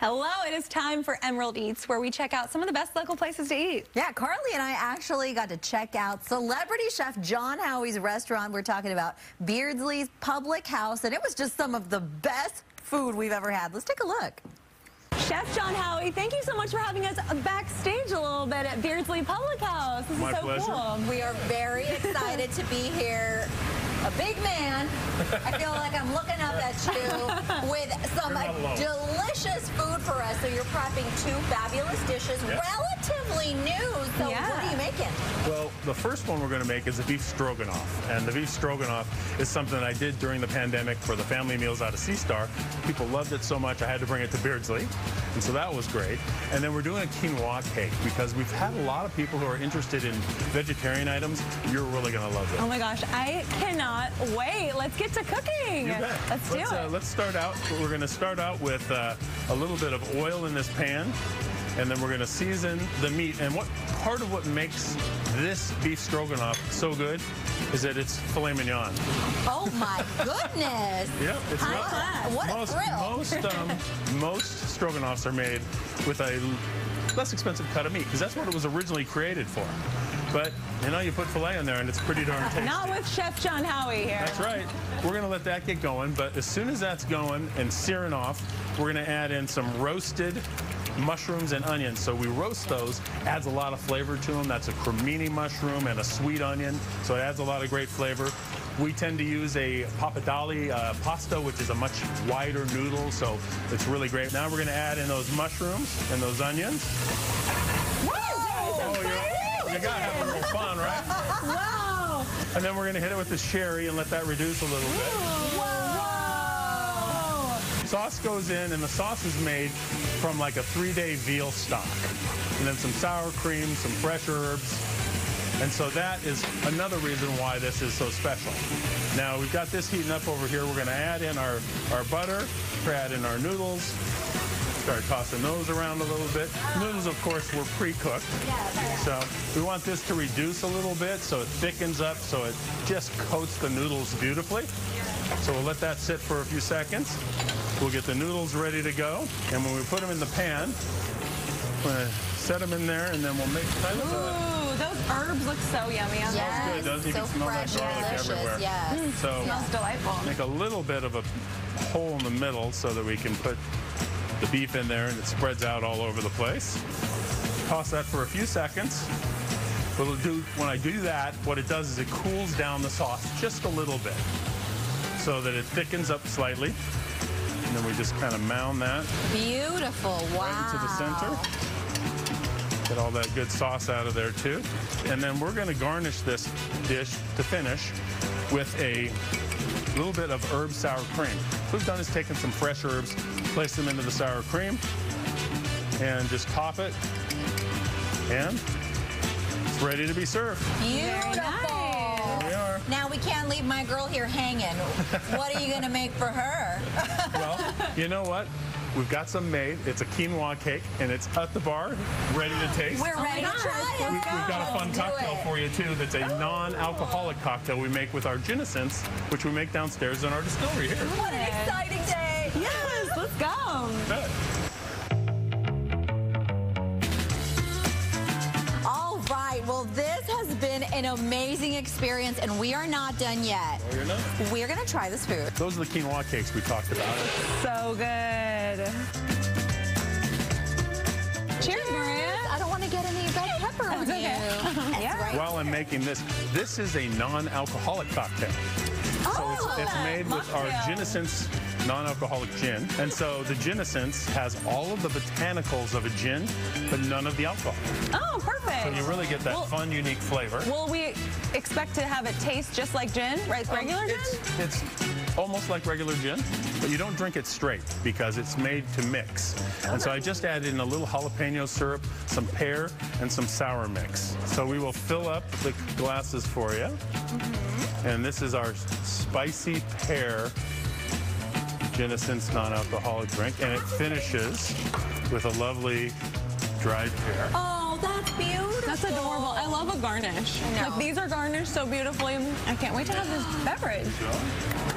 Hello, it is time for Emerald Eats, where we check out some of the best local places to eat. Yeah, Carly and I actually got to check out celebrity chef John Howie's restaurant. We're talking about Beardsley's Public House, and it was just some of the best food we've ever had. Let's take a look. Chef John Howie, thank you so much for having us backstage a little bit at Beardsley Public House. This is so cool. We are very excited to be here. A big man. I feel like I'm looking up at you with some delicious food for us. So you're prepping two fabulous dishes, relatively new. So what are you making? Well, the first one we're going to make is a beef stroganoff. And the beef stroganoff is something that I did during the pandemic for the family meals out of Sea Star. People loved it so much I had to bring it to Beardsley. And so that was great. And then we're doing a quinoa cake because we've had a lot of people who are interested in vegetarian items. You're really going to love this. Oh my gosh, I cannot wait. Let's get to cooking. Let's start out. We're going to start out with a little bit of oil in this pan, and then we're going to season the meat. And part of what makes this beef stroganoff so good is that it's filet mignon. Oh my goodness. Yep, it's most stroganoffs are made with a less expensive cut of meat because that's what it was originally created for. But, you know, you put filet in there and it's pretty darn tasty. Not with Chef John Howie here. That's right. We're going to let that get going. But as soon as that's going and searing off, we're going to add in some roasted mushrooms and onions. So we roast those, adds a lot of flavor to them. That's a cremini mushroom and a sweet onion. So it adds a lot of great flavor. We tend to use a pappardelle pasta, which is a much wider noodle. So it's really great. Now we're going to add in those mushrooms and those onions. You gotta have a little fun, right? Wow! And then we're gonna hit it with the sherry and let that reduce a little bit. Whoa! Sauce goes in, and the sauce is made from like a 3-day veal stock, and then some sour cream, some fresh herbs, and so that is another reason why this is so special. Now we've got this heating up over here. We're gonna add in our butter, add in our noodles. Start tossing those around a little bit. Noodles, of course, were pre-cooked. So we want this to reduce a little bit so it thickens up, so it just coats the noodles beautifully. So we'll let that sit for a few seconds. We'll get the noodles ready to go. And when we put them in the pan, we're going to set them in there, and then we'll make kind of a... Those herbs look so yummy. Yes. Smells good, doesn't it? So you can smell fresh, that garlic everywhere. Yes. So it smells delightful. Make a little bit of a hole in the middle so that we can put the beef in there and it spreads out all over the place. Toss that for a few seconds. When I do that, what it does is it cools down the sauce just a little bit so that it thickens up slightly. And then we just kind of mound that. Beautiful, wow. Right into the center. Get all that good sauce out of there too. And then we're gonna garnish this dish to finish with a little bit of herb sour cream. What we've done is taken some fresh herbs, place them into the sour cream, and just top it. And it's ready to be served. Beautiful. Very nice. There we are. Now we can't leave my girl here hanging. What are you gonna make for her? Well, you know what? We've got some made. It's a quinoa cake, and it's at the bar, ready to taste. We're ready to try it. We've got a fun cocktail for you, too, that's a non-alcoholic cocktail we make with our GinSense, which we make downstairs in our distillery here. What an exciting day. Yes, let's go. All right, well, this has been an amazing experience, and we are not done yet. Oh, you're not? We're going to try this food. Those are the quinoa cakes we talked about. So good. Cheers, Maria. I don't want to get any red pepper on you. Yeah. While I'm making this, this is a non-alcoholic cocktail. Oh, so it's made with our GinSense non-alcoholic gin. And so the GinSense has all of the botanicals of a gin, but none of the alcohol. Oh, perfect. So you really get that fun, unique flavor. Will we expect to have it taste just like gin, right? Regular gin? It's almost like regular gin, but you don't drink it straight because it's made to mix. And so I just added in a little jalapeno syrup, some pear, and some sour mix. So we will fill up the glasses for you. And this is our spicy pear GinSense non-alcoholic drink, and it finishes with a lovely dried pear. Oh, that's beautiful. That's adorable. I love a garnish. Like, these are garnished so beautifully. I can't wait to have this beverage.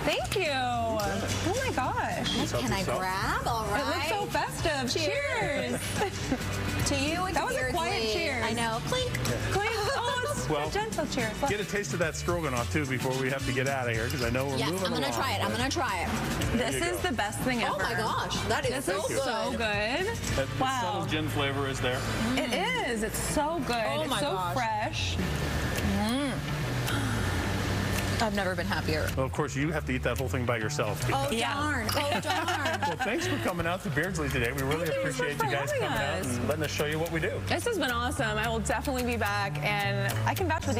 Thank you. Oh my gosh. Can I grab? All right. It looks so festive. Cheers. To you and that was Beardsley. A quiet cheers. I know. Clink. Clink. Oh, it's a gentle cheers. Look. Get a taste of that stroganoff, too, before we have to get out of here, because I know we're moving along. Yes, I'm going to try it. This is the best thing ever. Oh, my gosh. That is so good. So good. Wow. The subtle gin flavor is there. It is. It's so good. Oh, my gosh. It's so fresh. I've never been happier. Well, of course, you have to eat that whole thing by yourself. Oh, darn. Oh, darn. Well, thanks for coming out to Beardsley today. We really appreciate you guys coming out and letting us show you what we do. This has been awesome. I will definitely be back, and I can vouch for these.